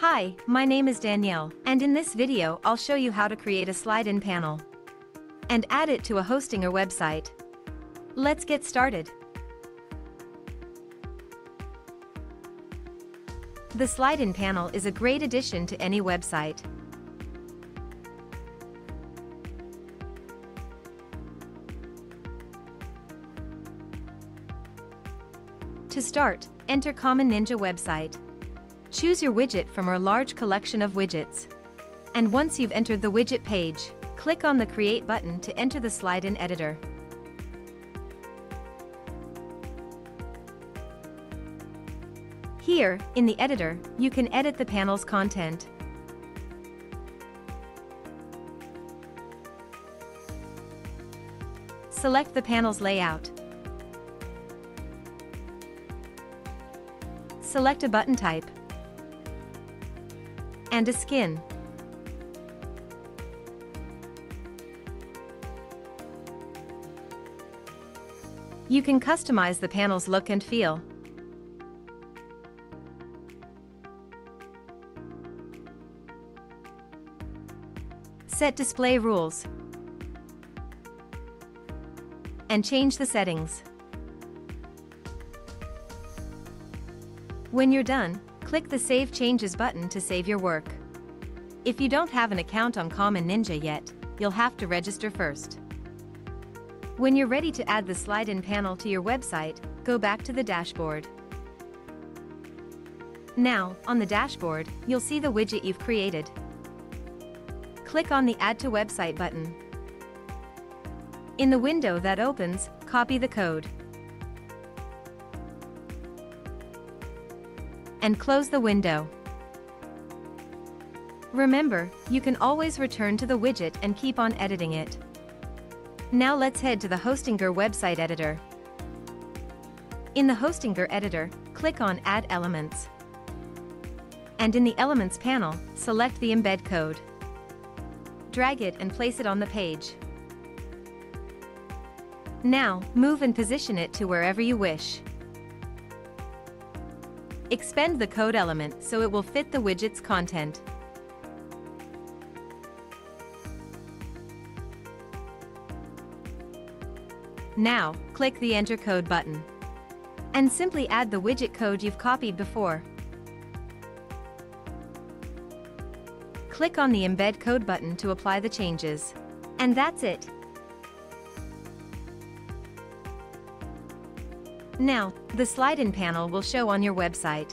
Hi, my name is Danielle, and in this video I'll show you how to create a slide-in panel and add it to a Hostinger website. Let's get started. The slide-in panel is a great addition to any website. To start, enter Common Ninja website. Choose your widget from our large collection of widgets. And once you've entered the widget page, click on the Create button to enter the slide-in editor. Here, in the editor, you can edit the panel's content. Select the panel's layout. Select a button type and a skin. You can customize the panel's look and feel. Set display rules and change the settings. When you're done, click the Save Changes button to save your work. If you don't have an account on Common Ninja yet, you'll have to register first. When you're ready to add the slide-in panel to your website, go back to the dashboard. Now, on the dashboard, you'll see the widget you've created. Click on the Add to Website button. In the window that opens, copy the code and close the window. Remember, you can always return to the widget and keep on editing it. Now let's head to the Hostinger website editor. In the Hostinger editor, click on Add Elements. And in the Elements panel, select the embed code. Drag it and place it on the page. Now, move and position it to wherever you wish. Expand the code element so it will fit the widget's content. Now, click the Enter Code button and simply add the widget code you've copied before. Click on the Embed Code button to apply the changes. And that's it. Now, the slide-in panel will show on your website.